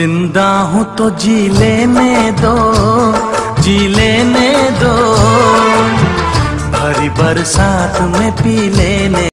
जिंदा हूँ तो जी लेने दो भरी बरसात में पी लेने।